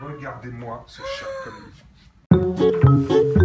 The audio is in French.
Regardez-moi ce chat comme il fait.